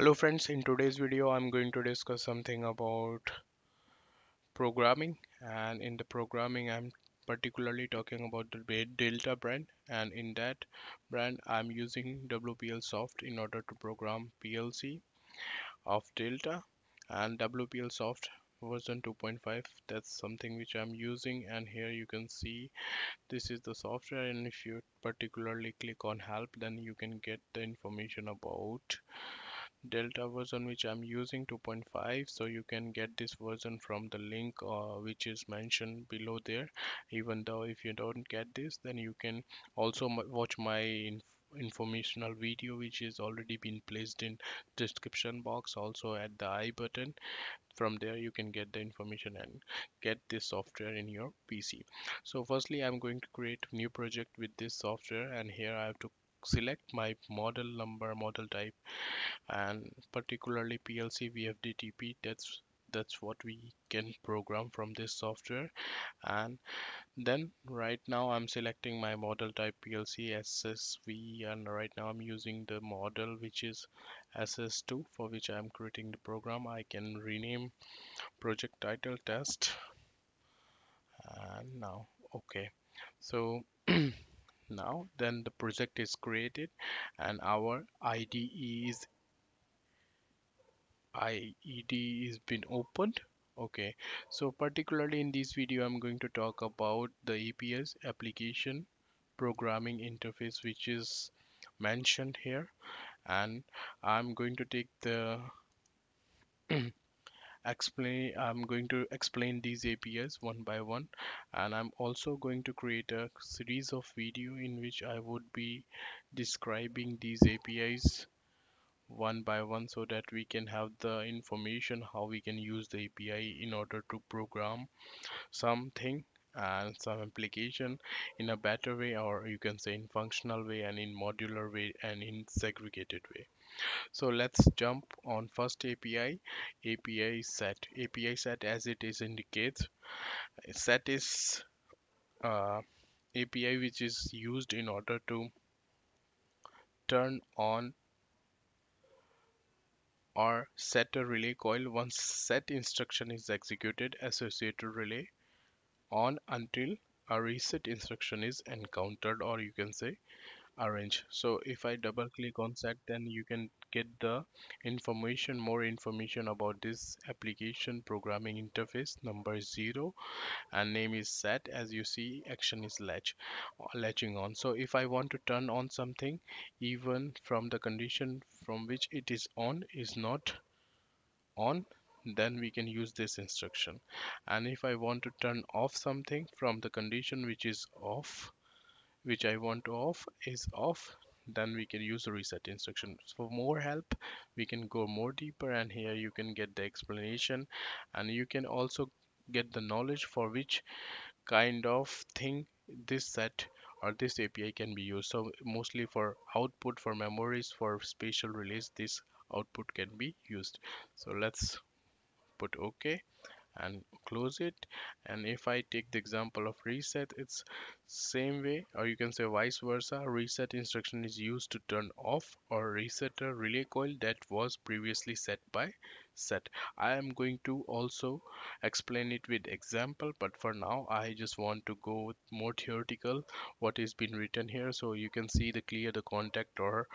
Hello friends, in today's video I'm going to discuss something about programming, and in the programming I'm particularly talking about the Delta brand, and in that brand I'm using WPLsoft in order to program PLC of Delta, and WPLsoft version 2.5, that's something which I'm using. And here you can see this is the software, and if you particularly click on help, then you can get the information about Delta version which I'm using, 2.5. so you can get this version from the link which is mentioned below there. Even though if you don't get this, then you can also watch my informational video which is already been placed in description box, also at the I button. From there you can get the information and get this software in your PC. So firstly I'm going to create a new project with this software, and here I have to select my model number, model type, and particularly PLC VFDTP. That's what we can program from this software. And then right now I'm selecting my model type PLC SSV, and right now I'm using the model which is SS2, for which I'm creating the program. I can rename project title test, and now okay, so now then the project is created, and our IDE is been opened. Okay, so particularly in this video I'm going to talk about the APIs, application programming interface, which is mentioned here, and I'm going to take the explain these APIs one by one, and I'm also going to create a series of video in which I would be describing these APIs one by one, so that we can have the information how we can use the API in order to program something and some application in a better way, or you can say in functional way, and in modular way, and in segregated way. So let's jump on first API set. As it is indicates, set is API which is used in order to turn on or set a relay coil. Once set instruction is executed, associated relay on until a reset instruction is encountered, or you can say arrange. So if I double click on set, then you can get the information, more information about this application programming interface. Number 0 and name is set. As you see, action is latching on. So if I want to turn on something, even from the condition from which it is on is not on, then we can use this instruction. And if I want to turn off something from the condition which is off, which I want to off is off, then we can use the reset instruction. For more help we can go more deeper, and here you can get the explanation, and you can also get the knowledge for which kind of thing this set or this API can be used. So mostly for output, for memories, for spatial release, this output can be used. So let's put OK and close it. And if I take the example of reset, it's same way, or you can say vice versa. Reset instruction is used to turn off or reset a relay coil that was previously set by set. I am going to also explain it with example, but for now I just want to go with more theoretical what is been written here. So you can see the clear the contact or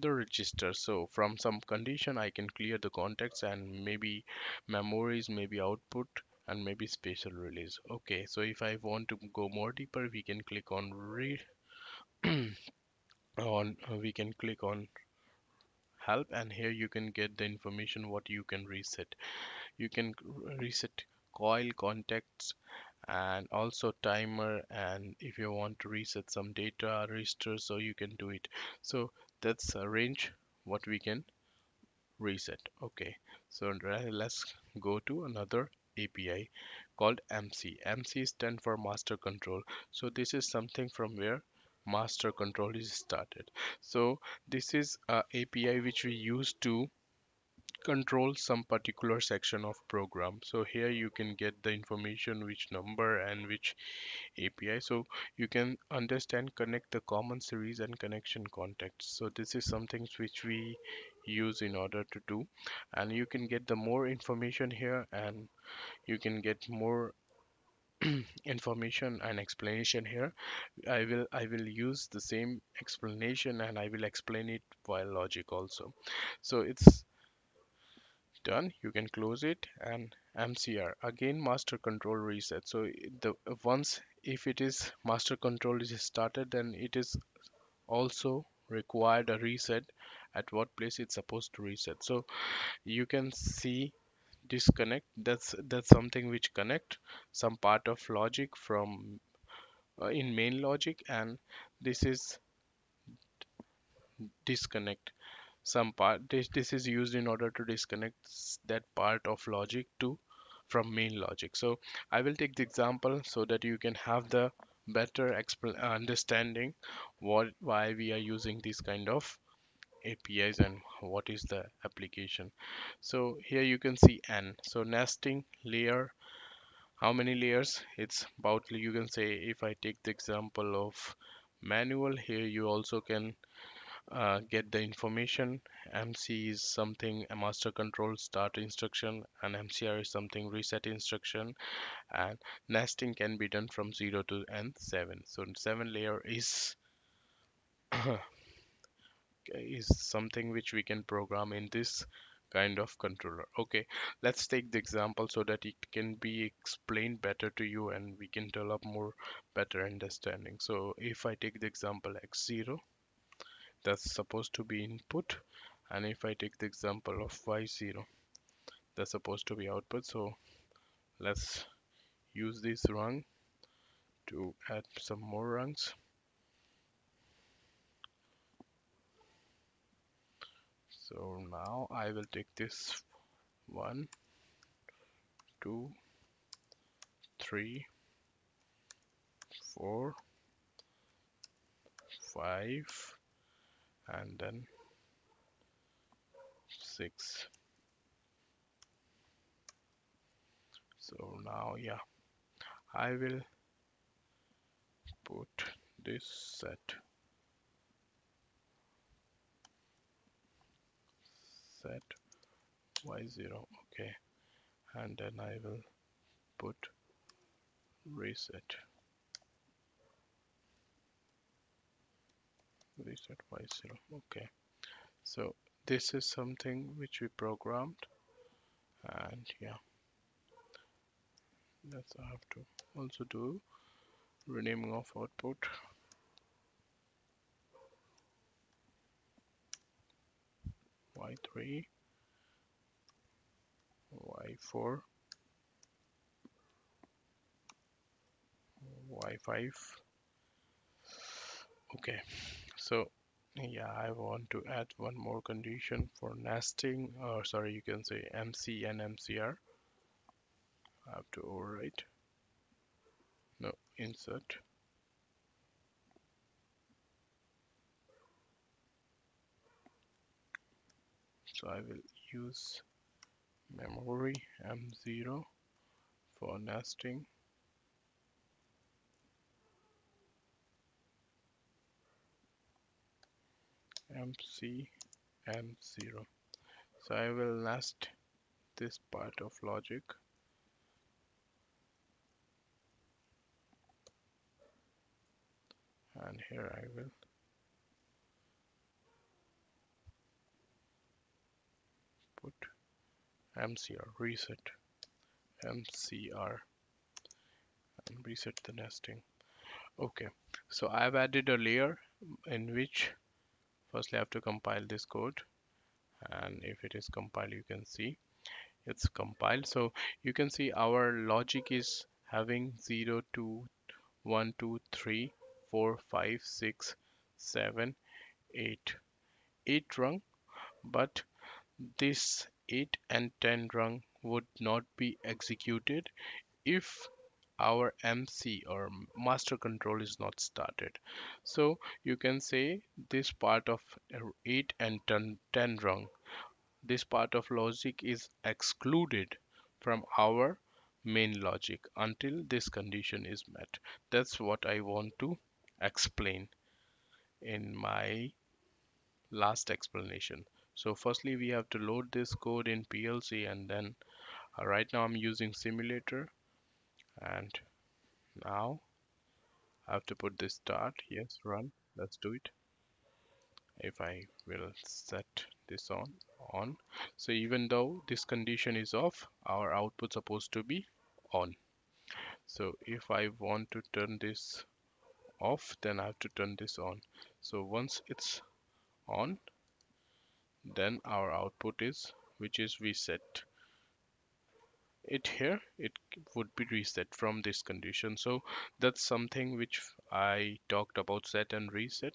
the register. So from some condition I can clear the contacts, and maybe memories, maybe output, and maybe spatial release. Okay, so if I want to go more deeper, we can click on help, and here you can get the information what you can reset. You can reset coil, contacts, and also timer, and if you want to reset some data registers, so you can do it. So that's a range what we can reset. Okay, so let's go to another API called MC. MC stands for master control. So this is something from where master control is started. So this is an API which we use to control some particular section of program. So here you can get the information, which number and which API, so you can understand, connect the common series and connection contexts. So this is something which we use in order to do, and you can get the more information here, and you can get more information and explanation here. I will use the same explanation, and I will explain it while logic also. So it's done. You can close it, and MCR again, master control reset. So if it is master control is started, then it is also required a reset at what place it's supposed to reset. So you can see disconnect, that's something which connect some part of logic from in main logic, and this is disconnect some part. This is used in order to disconnect that part of logic to from main logic. So I will take the example so that you can have the better understanding why we are using this kind of APIs and what is the application. So here you can see N, so nesting layer, how many layers it's about. You can say, if I take the example of manual, here you also can get the information. MC is something a master control start instruction, and MCR is something reset instruction, and nesting can be done from 0 to N7. So 7 layer is something which we can program in this kind of controller. Okay, let's take the example so that it can be explained better to you and we can develop more better understanding. So if I take the example x0, that's supposed to be input, and if I take the example of y0, that's supposed to be output. So let's use this rung to add some more rungs. So now I will take this 1, 2, 3, 4, 5, and then 6. So now, yeah, I will put this set y0, okay, and then I will put reset y0, okay. So this is something which we programmed, and yeah, that's I have to also do renaming of output. Y3, Y4, Y5. Okay, so yeah, I want to add one more condition for nesting, or sorry, you can say MC and MCR. I have to overwrite. No, insert. So I will use memory M0 for nesting, MC M0. So I will nest this part of logic. And here I will MCR reset, MCR, and reset the nesting. Okay, so I've added a layer in which firstly I have to compile this code, and if it is compiled, you can see it's compiled. So you can see our logic is having 0 to 1 2 3 4 5 6 7 8 8 rung, but this 8 and 10 rung would not be executed if our MC or master control is not started. So you can say this part of 8 and 10 rung, this part of logic is excluded from our main logic until this condition is met. That's what I want to explain in my last explanation. So firstly, we have to load this code in PLC, and then right now I'm using simulator, and now I have to put this start, yes, run, let's do it. If I will set this on, so even though this condition is off, our output supposed to be on. So if I want to turn this off, then I have to turn this on. So once it's on, then our output is, which is we set it here, it would be reset from this condition. So that's something which I talked about, set and reset.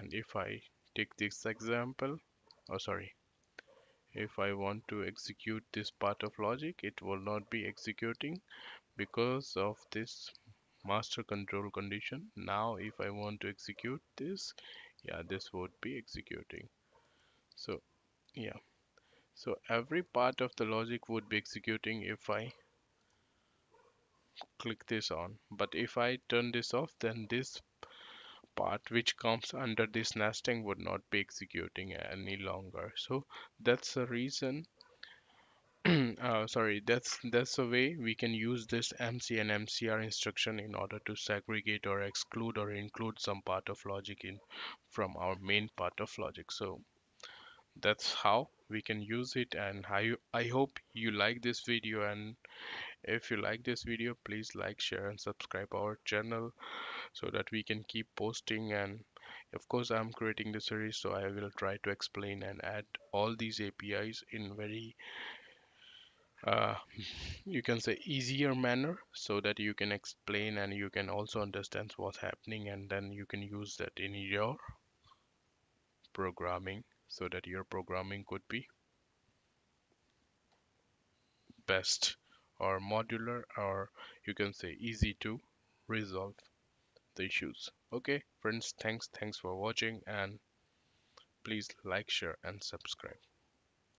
And if I take this example, oh sorry, if I want to execute this part of logic, it will not be executing because of this master control condition. Now if I want to execute this, yeah, this would be executing. So yeah, so every part of the logic would be executing if I click this on. But if I turn this off, then this part which comes under this nesting would not be executing any longer. So that's the reason that's the way we can use this MC and MCR instruction in order to segregate or exclude or include some part of logic in from our main part of logic. So that's how we can use it. And I hope you like this video, and if you like this video, please like, share and subscribe our channel so that we can keep posting. And of course I'm creating the series, so I will try to explain and add all these APIs in very you can say easier manner, so that you can explain and you can also understand what's happening, and then you can use that in your programming, so that your programming could be best or modular, or you can say easy to resolve the issues. Okay friends, thanks for watching, and please like, share and subscribe.